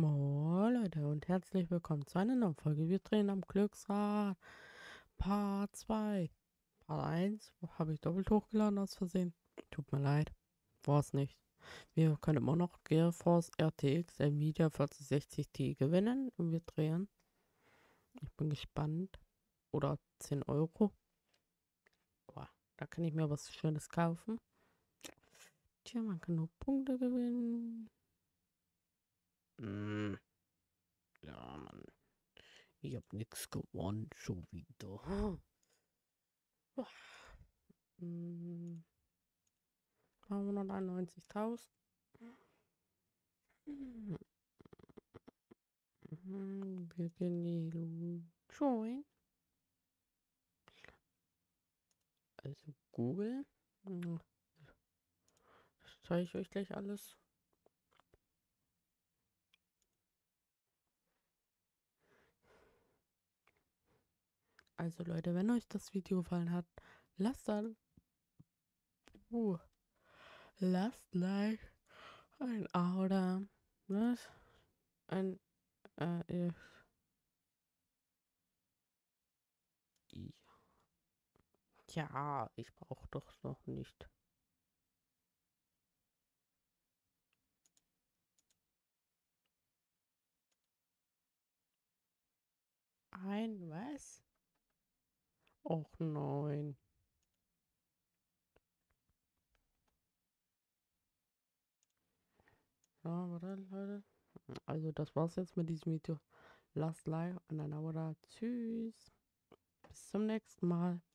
Moin Leute und herzlich willkommen zu einer neuen Folge. Wir drehen am Glücksrad Part 2. Part 1 habe ich doppelt hochgeladen aus Versehen. Tut mir leid, war es nicht. Wir können immer noch GeForce RTX Nvidia 4060Ti gewinnen und wir drehen. Ich bin gespannt. Oder 10 Euro. Boah, da kann ich mir was Schönes kaufen. Tja, man kann nur Punkte gewinnen. Ja, Mann. Ich hab nichts gewonnen, schon wieder. Oh. 291.000. Wir gehen die Join. Also Google. Das zeige ich euch gleich alles. Also Leute, wenn euch das Video gefallen hat, lasst like, ein A oder was? Ein I. Tja, ich brauche doch noch nicht. Ein was? Och nein. Ja, warte, Leute. Also das war's jetzt mit diesem Video. Lasst Like und ein Abo da. Tschüss. Bis zum nächsten Mal.